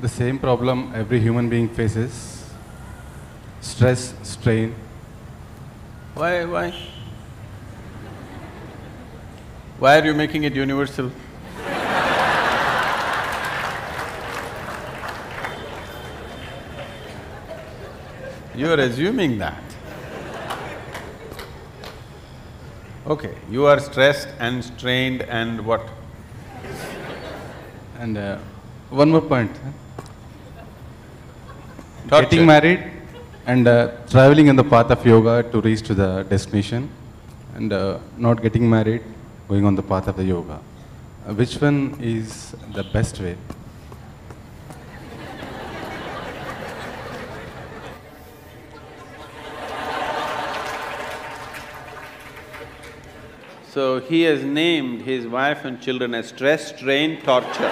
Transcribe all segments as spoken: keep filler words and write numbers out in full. the same problem every human being faces. Stress, strain. Why, why? Why are you making it universal? You are assuming that. Okay, you are stressed and strained and what? And uh, one more point. Huh? Getting married and uh, traveling in the path of yoga to reach to the destination, and uh, not getting married, going on the path of the yoga. Uh, which one is the best way? So he has named his wife and children as stress, strain, torture.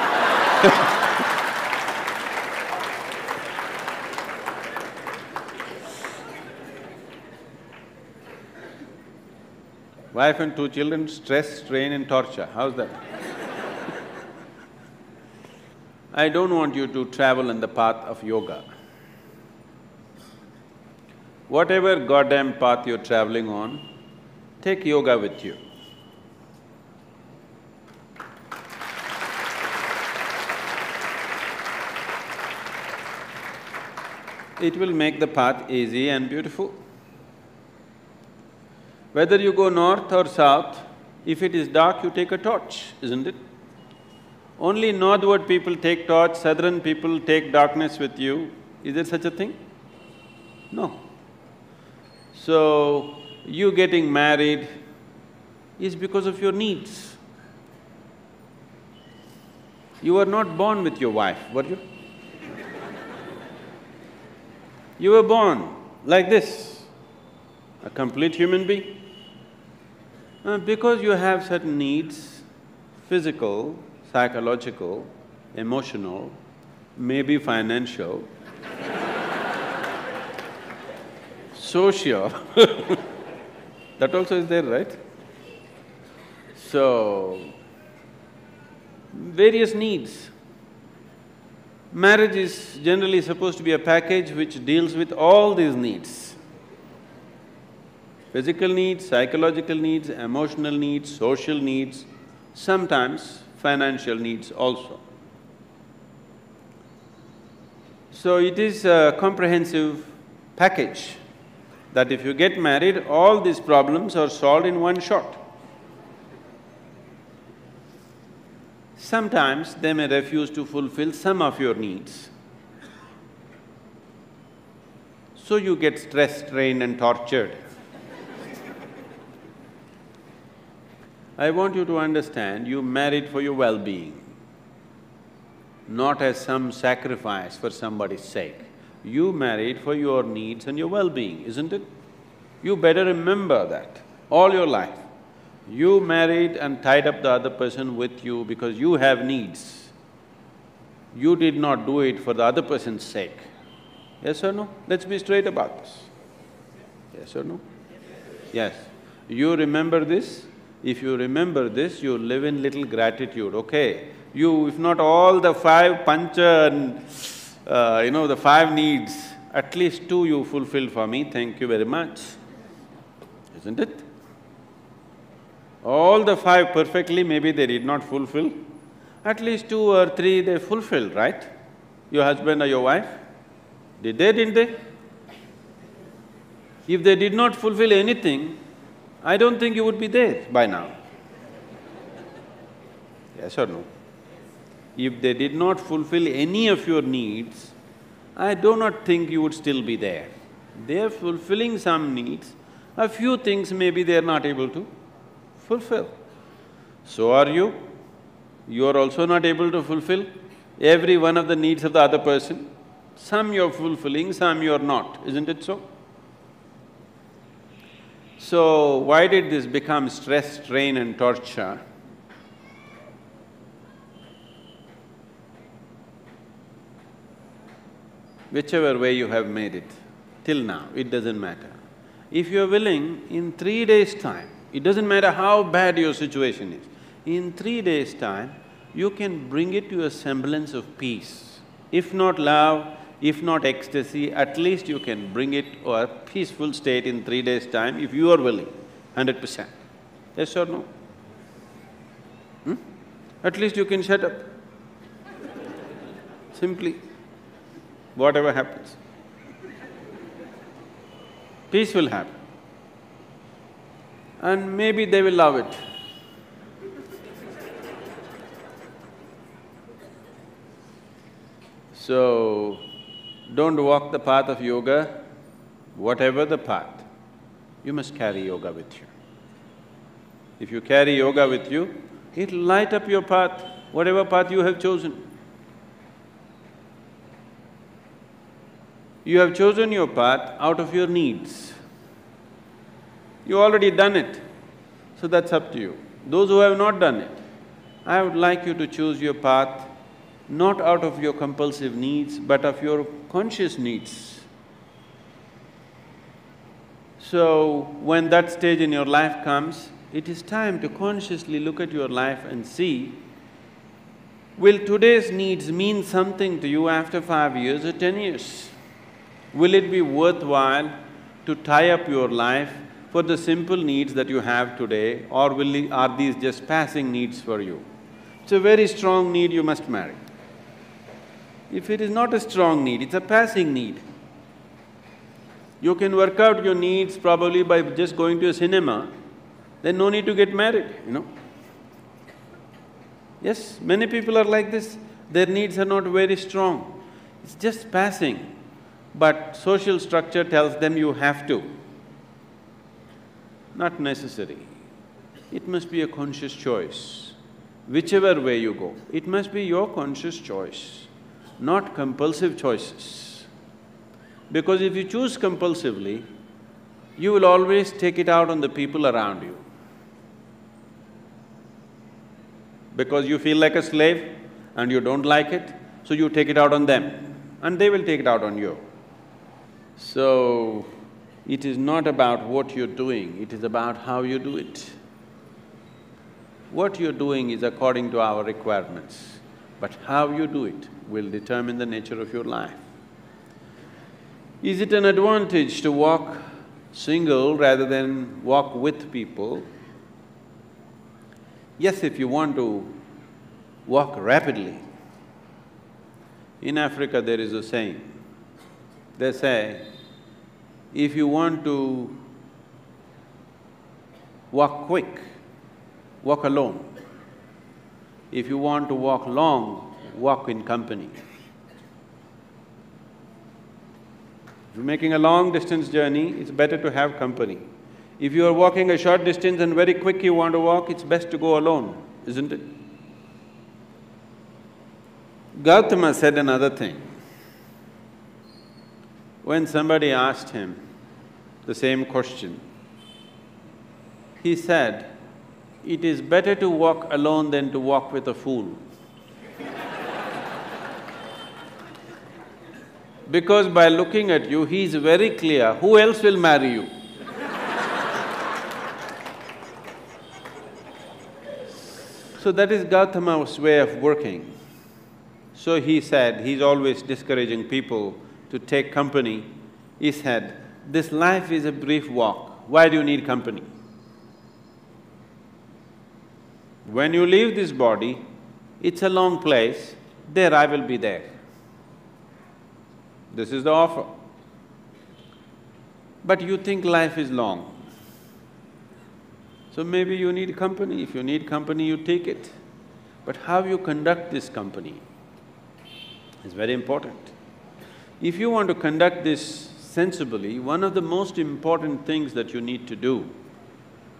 Wife and two children, stress, strain and torture. How's that? I don't want you to travel on the path of yoga. Whatever goddamn path you're traveling on, take yoga with you. It will make the path easy and beautiful. Whether you go north or south, if it is dark, you take a torch, isn't it? Only northward people take torch, southern people take darkness with you. Is there such a thing? No. So, you getting married is because of your needs. You were not born with your wife, were you? You were born like this, a complete human being. Uh, because you have certain needs, physical, psychological, emotional, maybe financial, social, that also is there, right? So, various needs. Marriage is generally supposed to be a package which deals with all these needs. Physical needs, psychological needs, emotional needs, social needs, sometimes financial needs also. So it is a comprehensive package that if you get married, all these problems are solved in one shot. Sometimes they may refuse to fulfill some of your needs. So you get stressed, strained and tortured. I want you to understand, you married for your well-being, not as some sacrifice for somebody's sake. You married for your needs and your well-being, isn't it? You better remember that all your life. You married and tied up the other person with you because you have needs. You did not do it for the other person's sake. Yes or no? Let's be straight about this. Yes or no? Yes. You remember this? If you remember this, you live in little gratitude, okay? You, if not all the five pancha and, uh, you know, the five needs, at least two you fulfilled for me, thank you very much. Isn't it? All the five perfectly, maybe they did not fulfill. At least two or three they fulfilled, right? Your husband or your wife? Did they, didn't they? If they did not fulfill anything, I don't think you would be there by now. Yes or no? If they did not fulfill any of your needs, I do not think you would still be there. They are fulfilling some needs, a few things maybe they are not able to fulfill. So are you. You are also not able to fulfill every one of the needs of the other person. Some you're fulfilling, some you're not, isn't it so? So, why did this become stress, strain and torture? Whichever way you have made it, till now, it doesn't matter. If you're willing, in three days' time, it doesn't matter how bad your situation is. In three days' time, you can bring it to a semblance of peace. If not love, if not ecstasy, at least you can bring it to a peaceful state in three days' time if you are willing, hundred percent. Yes or no? Hmm? At least you can shut up, simply, whatever happens. Peace will happen. And maybe they will love it. So, don't walk the path of yoga, whatever the path, you must carry yoga with you. If you carry yoga with you, it'll light up your path, whatever path you have chosen. You have chosen your path out of your needs. You've already done it, so that's up to you. Those who have not done it, I would like you to choose your path not out of your compulsive needs, but of your conscious needs. So, when that stage in your life comes, it is time to consciously look at your life and see, will today's needs mean something to you after five years or ten years? Will it be worthwhile to tie up your life for the simple needs that you have today, or will, are these just passing needs for you? It's a very strong need, you must marry. If it is not a strong need, it's a passing need. You can work out your needs probably by just going to a cinema, then no need to get married, you know. Yes, many people are like this, their needs are not very strong, it's just passing. But social structure tells them you have to. Not necessary. It must be a conscious choice. Whichever way you go, it must be your conscious choice, not compulsive choices. Because if you choose compulsively, you will always take it out on the people around you. Because you feel like a slave and you don't like it, so you take it out on them and they will take it out on you. So, it is not about what you're doing, it is about how you do it. What you're doing is according to our requirements, but how you do it will determine the nature of your life. Is it an advantage to walk single rather than walk with people? Yes, if you want to walk rapidly. In Africa there is a saying, they say, if you want to walk quick, walk alone. If you want to walk long, walk in company. If you're making a long distance journey, it's better to have company. If you are walking a short distance and very quick you want to walk, it's best to go alone, isn't it? Gautama said another thing. When somebody asked him the same question, he said, "It is better to walk alone than to walk with a fool." Because by looking at you, he is very clear, who else will marry you? So that is Gautama's way of working. So he said, he's always discouraging people to take company. He said, this life is a brief walk, why do you need company? When you leave this body, it's a long place, there I will be there. This is the offer. But you think life is long, so maybe you need company. If you need company, you take it. But how you conduct this company is very important. If you want to conduct this sensibly, one of the most important things that you need to do,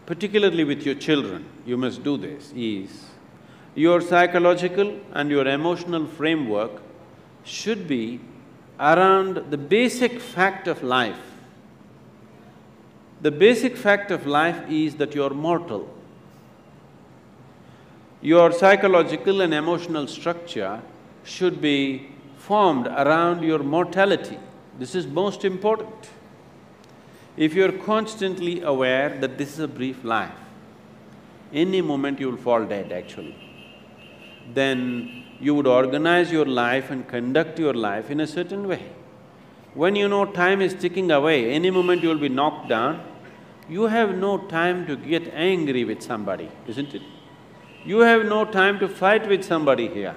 particularly with your children, you must do this, is your psychological and your emotional framework should be around the basic fact of life. The basic fact of life is that you're mortal. Your psychological and emotional structure should be formed around your mortality. This is most important. If you're constantly aware that this is a brief life, any moment you'll fall dead actually, then you would organize your life and conduct your life in a certain way. When you know time is ticking away, any moment you'll be knocked down, you have no time to get angry with somebody, isn't it? You have no time to fight with somebody here.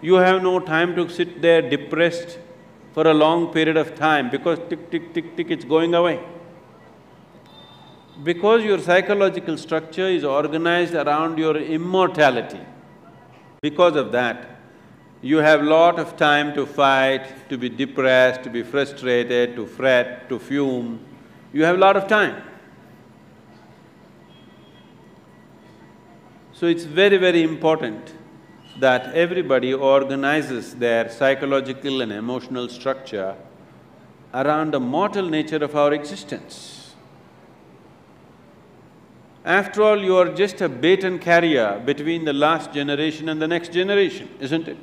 You have no time to sit there depressed for a long period of time because tick, tick, tick, tick, it's going away. Because your psychological structure is organized around your immortality, because of that, you have lot of time to fight, to be depressed, to be frustrated, to fret, to fume. You have lot of time. So it's very, very important that everybody organizes their psychological and emotional structure around the mortal nature of our existence. After all, you are just a bait and carrier between the last generation and the next generation, isn't it?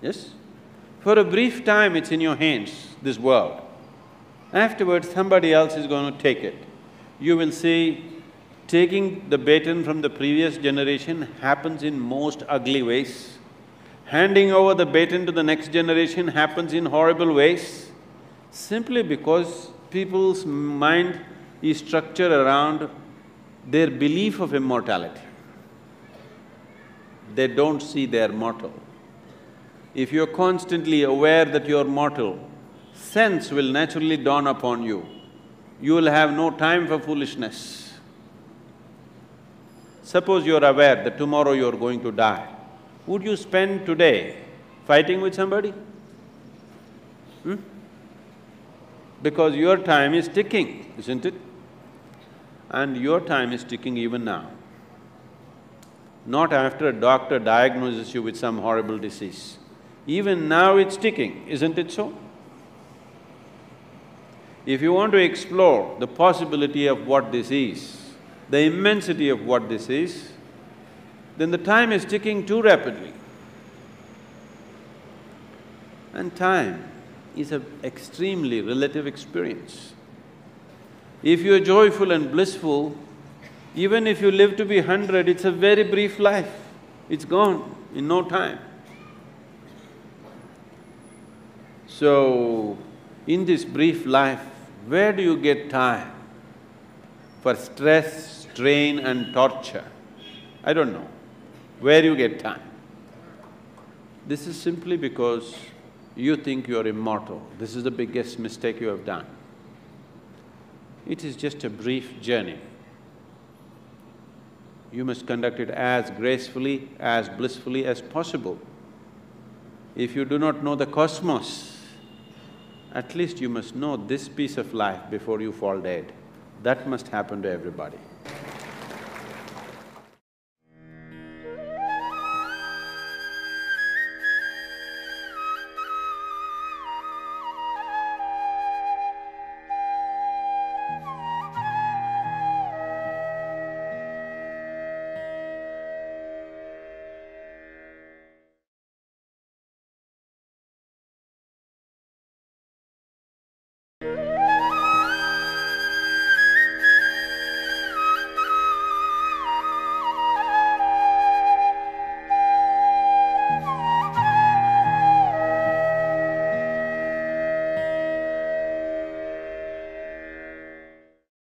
Yes? For a brief time, it's in your hands, this world. Afterwards, somebody else is going to take it. You will see, taking the baton from the previous generation happens in most ugly ways. Handing over the baton to the next generation happens in horrible ways, simply because people's mind is structured around their belief of immortality. They don't see they're mortal. If you're constantly aware that you're mortal, sense will naturally dawn upon you. You will have no time for foolishness. Suppose you're aware that tomorrow you're going to die, would you spend today fighting with somebody? Hmm? Because your time is ticking, isn't it? And your time is ticking even now. Not after a doctor diagnoses you with some horrible disease. Even now it's ticking, isn't it so? If you want to explore the possibility of what this is, the immensity of what this is, then the time is ticking too rapidly. And time is an extremely relative experience. If you are joyful and blissful, even if you live to be hundred, it's a very brief life. It's gone in no time. So, in this brief life, where do you get time for stress, strain and torture? I don't know. Where you get time? This is simply because you think you are immortal. This is the biggest mistake you have done. It is just a brief journey. You must conduct it as gracefully, as blissfully as possible. If you do not know the cosmos, at least you must know this piece of life before you fall dead. That must happen to everybody.